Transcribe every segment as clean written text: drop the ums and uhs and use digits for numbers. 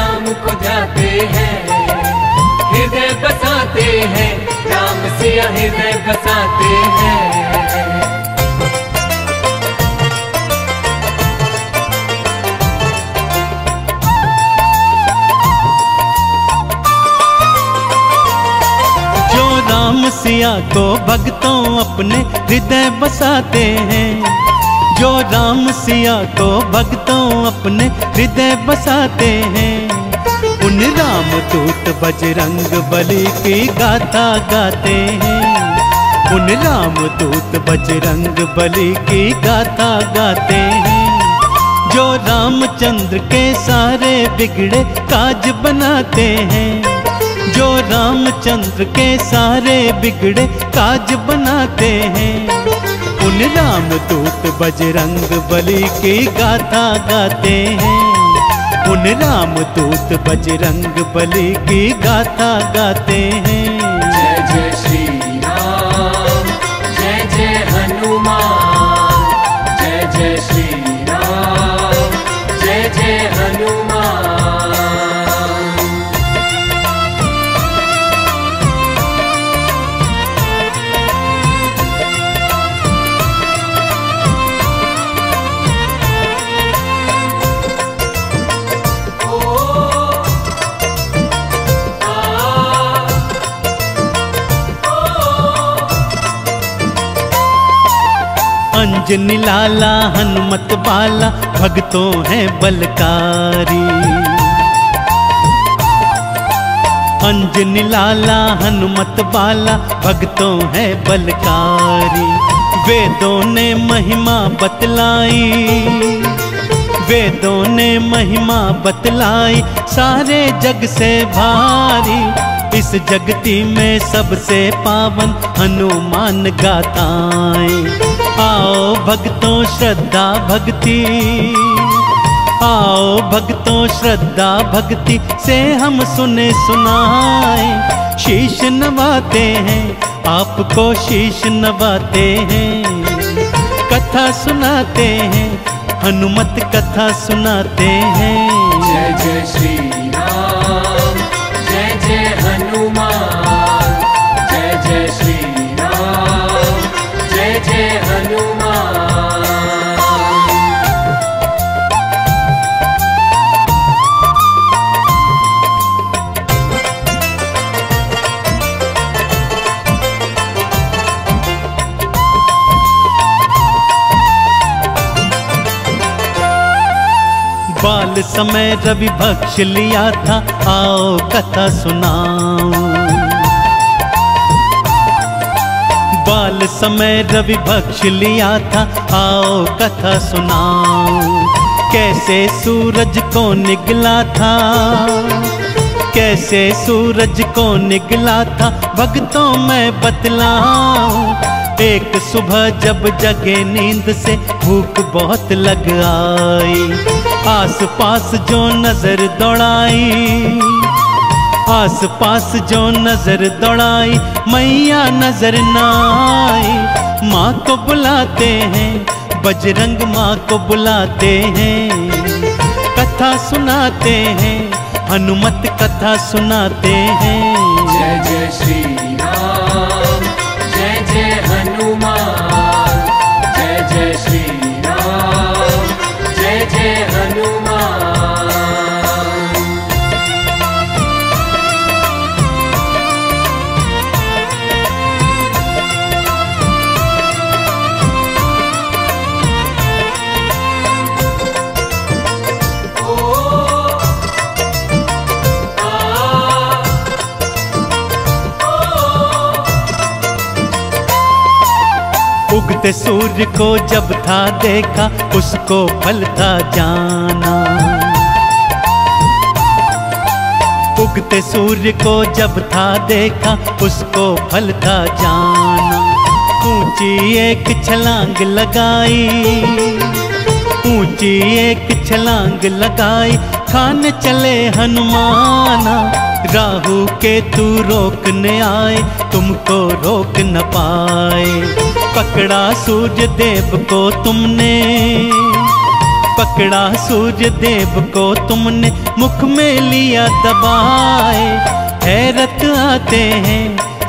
राम को जाते हैं, हृदय बसाते हैं, राम सिया हृदय बसाते हैं। जो राम सिया को भक्तों अपने हृदय बसाते हैं, जो राम सिया को भक्तों अपने हृदय बसाते हैं, उन राम दूत बजरंग बली की गाथा गाते हैं, उन राम दूत बजरंग बली की गाथा गाते हैं, जो रामचंद्र के सारे बिगड़े काज बनाते हैं, जो रामचंद्र के सारे बिगड़े काज बनाते हैं, उन राम दूत बजरंग बली की गाथा गाते हैं, उन राम दूत बजरंग बली की गाथा गाते हैं। जय जय श्री राम, जय जय हनुमान, जय जय श्री राम, जय जय हनुमान। अंजनी लाला हनुमत बाला भगतों हैं बलकारी, अंजनी लाला हनुमत बाला भगतों हैं बलकारी। वेदों ने महिमा बतलाई, वेदों ने महिमा बतलाई, सारे जग से भारी, इस जगती में सबसे पावन हनुमान गाथाएं। आओ भक्तों श्रद्धा भक्ति, आओ भक्तों श्रद्धा भक्ति से हम सुने सुनाए, शीश नवाते हैं आपको, शीश नवाते हैं, कथा सुनाते हैं हनुमत कथा सुनाते हैं। जय जय श्री राम, जय जय हनुमान, जय जय श्री राम, जय जय हनुमान। बाल समय रवि भक्ष लिया था, आओ कथा सुनाओ, बाल समय रवि भक्ष लिया था, आओ कथा सुनाओ, कैसे सूरज को निगला था, कैसे सूरज को निगला था, भक्तों में बतलाओ। एक सुबह जब जगे नींद से भूख बहुत लग आई, आस पास जो नजर दौड़ाई, आस पास जो नजर दौड़ाई, मैया नजर ना आई। माँ को बुलाते हैं बजरंग, माँ को बुलाते हैं, कथा सुनाते हैं हनुमत कथा सुनाते हैं। जय जय श्री राम, जय जय हनुमान, जय जय श्री राम, जय जय हनुमान। उगते सूर्य को जब था देखा, उसको फल था जाना, उगते सूर्य को जब था देखा, उसको फल था जाना। ऊंची एक छलांग लगाई, ऊंची एक छलांग लगाई, खाने चले हनुमाना। राहु के तू रोकने आए, तुमको रोक न पाए, पकड़ा सूर्य देव को तुमने, पकड़ा सूर्य देव को तुमने मुख में लिया दबाए। हैरत आते हैं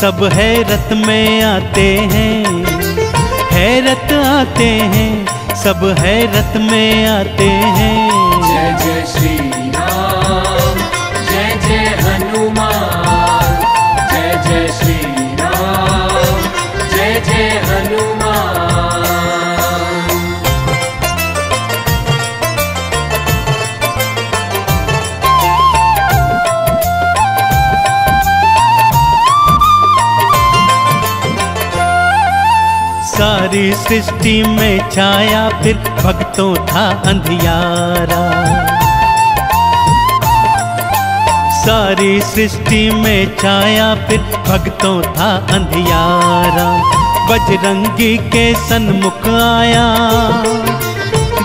सब हैरत में आते हैं, हैरत आते हैं सब हैरत में आते हैं। जय जय श्री राम, जय जय हनुमान, जय जय श्री राम, जय जय हनुमान। सारी सृष्टि में छाया फिर भक्तों था अंधियारा, सारी सृष्टि में छाया फिर भक्तों था अंधियारा। बजरंगी के सन्मुख आया,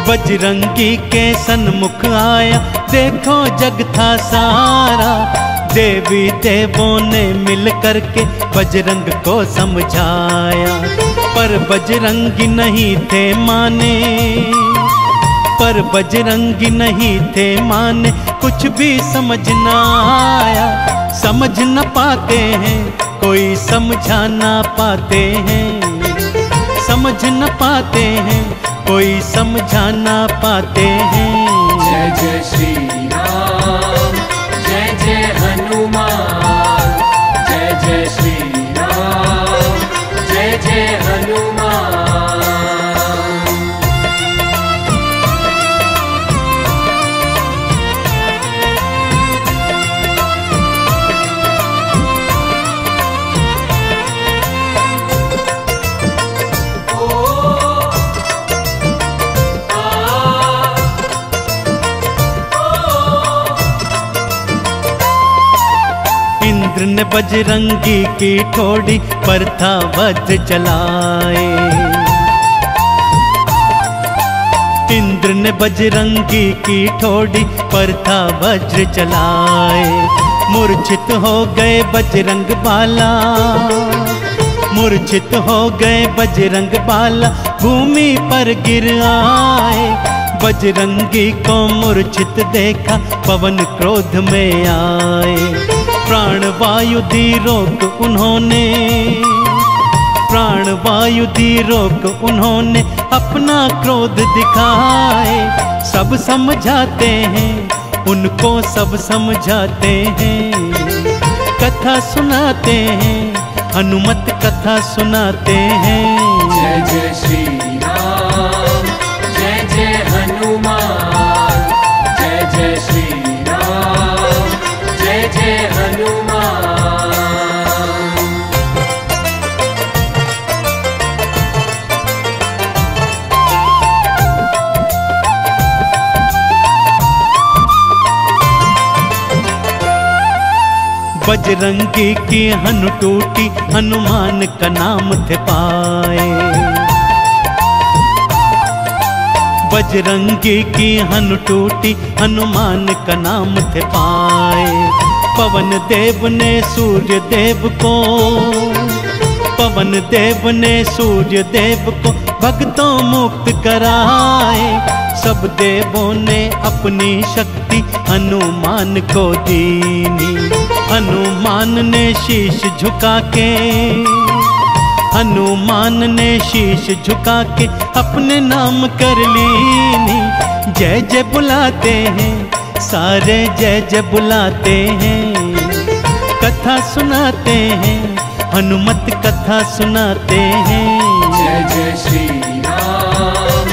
बजरंगी के सन्मुख आया, देखो जग था सारा। देवी देवों ने मिल करके बजरंग को समझाया, पर बजरंगी नहीं थे माने, पर बजरंगी नहीं थे माने। कुछ भी समझ ना आया, समझ न पाते हैं कोई समझा ना पाते हैं, समझ न पाते हैं कोई समझा ना पाते हैं। जय जय श्री राम, जय जय हनुमान, जय जय श्री राम, जय जय हनुमान। इंद्र ने बजरंगी की ठोड़ी पर था वज्र चलाए, इंद्र ने बजरंगी की ठोड़ी पर था वज्र चलाए। मूर्छित हो गए बजरंग बाला, मूर्छित हो गए बजरंग बाला, भूमि पर गिर आए। बजरंगी को मूर्छित देखा पवन क्रोध में आए। प्राणवायु दी रोक उन्होंने, प्राणवायु दी रोक उन्होंने, अपना क्रोध दिखाए। सब समझाते हैं उनको, सब समझाते हैं, कथा सुनाते हैं, हनुमत कथा सुनाते हैं। जय जय श्री राम, जय जय हनुमान, जय जय श्री राम, जय जय हनुमान। बजरंगी की हनु टूटी हनुमान का नाम थे पाए, बजरंगी की हनु टूटी हनुमान का नाम थे पाए। पवन देव ने सूर्य देव को, पवन देव ने सूर्य देव को भक्तों मुक्त कराए। सब देवों ने अपनी शक्ति हनुमान को दीनी, हनुमान ने शीश झुका के, हनुमान ने शीश झुका के अपने नाम कर लीनी। जय जय बुलाते हैं सारे, जय जय बुलाते हैं, कथा सुनाते हैं, हनुमत कथा सुनाते हैं। जय जय श्री राम,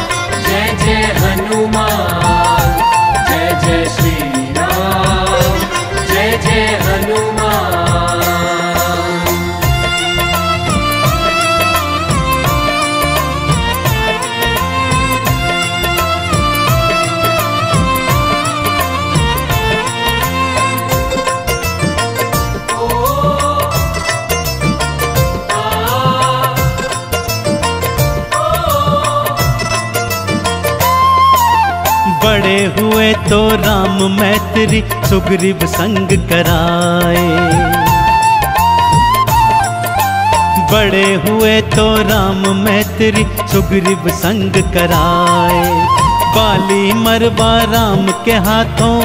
जय जय हनुमान, जय जय श्री राम, जय जय हनुमान। बड़े हुए तो राम मैत्री सुग्रीव संग कराए, बड़े हुए तो राम मैत्री सुग्रीव संग कराए। बाली मरवा राम के हाथों,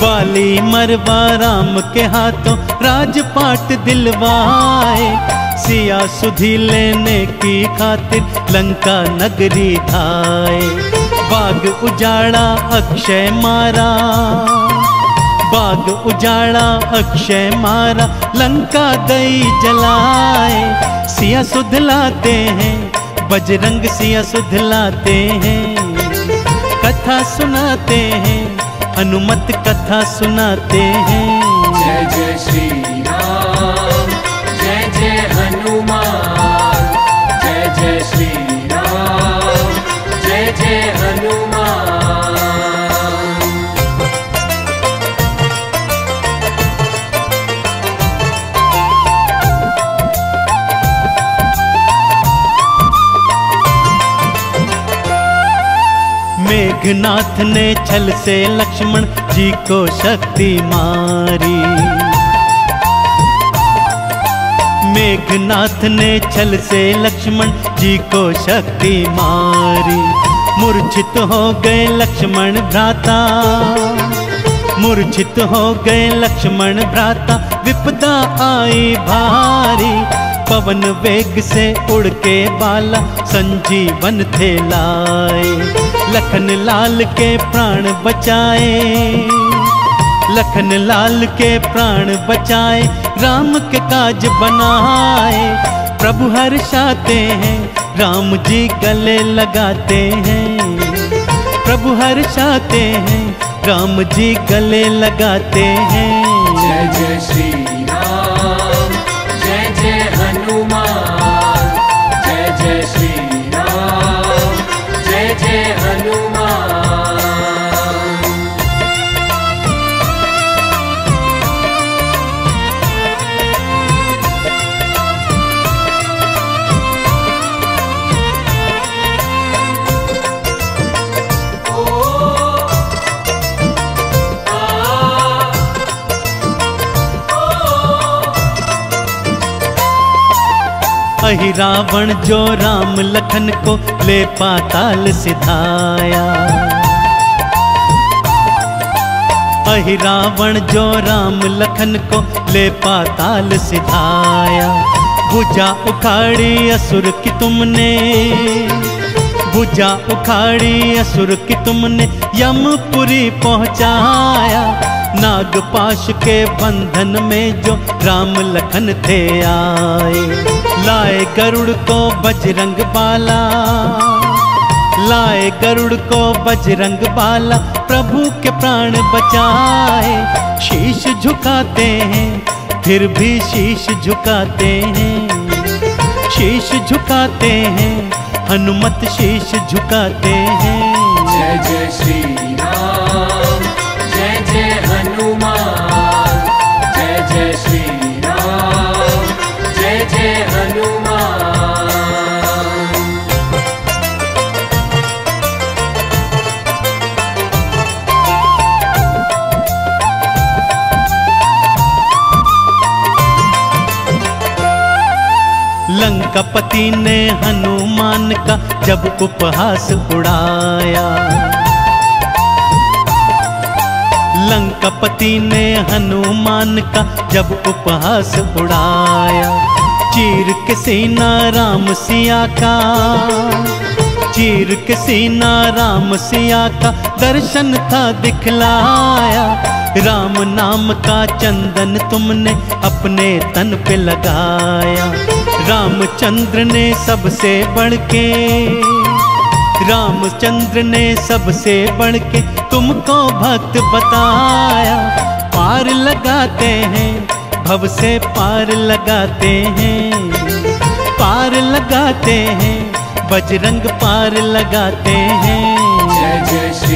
बाली मरवा राम के हाथों राजपाट दिलवाए। सिया सुधी लेने की खातिर लंका नगरी धाए। बाग उजाड़ा अक्षय मारा, बाग उजाड़ा अक्षय मारा लंका दई जलाए। सिया सुधलाते हैं बजरंग, सिया सुधलाते हैं, कथा सुनाते हैं हनुमत, कथा सुनाते हैं। जय जय श्री राम, जय जय हनुमान, जय जय श्री राम, जय जय हनुमान। मेघनाथ ने छल से लक्ष्मण जी को शक्ति मारी, मेघनाथ ने छल से लक्ष्मण जी को शक्ति मारी। मूर्छित हो गए लक्ष्मण भ्राता, मूर्छित हो गए लक्ष्मण भ्राता विपदा आई भारी। पवन वेग से उड़ के बाला संजीवन थे लाए। लखन लाल के प्राण बचाए, लखन लाल के प्राण बचाए राम के काज बनाए। प्रभु हर्षाते हैं राम जी गले लगाते हैं, प्रभु हर्षाते हैं राम जी गले लगाते हैं। जय जय श्री राम, जय जय हनुमान, जय जय श्री राम, जय जय हनुमान। अहि रावण जो राम लखन को ले पाताल सिधाया, अहि रावण जो राम लखन को ले पाताल सिधाया। भुजा उखाड़ी असुर की तुमने, भुजा उखाड़ी असुर की तुमने यमपुरी पहुँचाया। नागपाश के बंधन में जो राम लखन थे आए। लाए गरुड़ को बजरंग बाला, लाए गरुड़ को बजरंग बाला प्रभु के प्राण बचाए। शीश झुकाते हैं फिर भी शीश झुकाते हैं, शीश झुकाते हैं हनुमत, शीश झुकाते हैं। जय जय श्री राम, जय जय हनुमान, जय जय श्री राम, जय जय हनुमान। लंकापति ने हनुमान का जब उपहास उड़ाया, लंकापति ने हनुमान का जब उपहास उड़ाया। चीर के सीना राम सिया का, चीर के सीना राम सिया का दर्शन था दिखलाया। राम नाम का चंदन तुमने अपने तन पे लगाया। रामचंद्र ने सबसे बढ़ के, रामचंद्र ने सबसे बढ़ के तुमको भक्त बताया। पार लगाते हैं भव से पार लगाते हैं, पार लगाते हैं बजरंग पार लगाते हैं। जय जय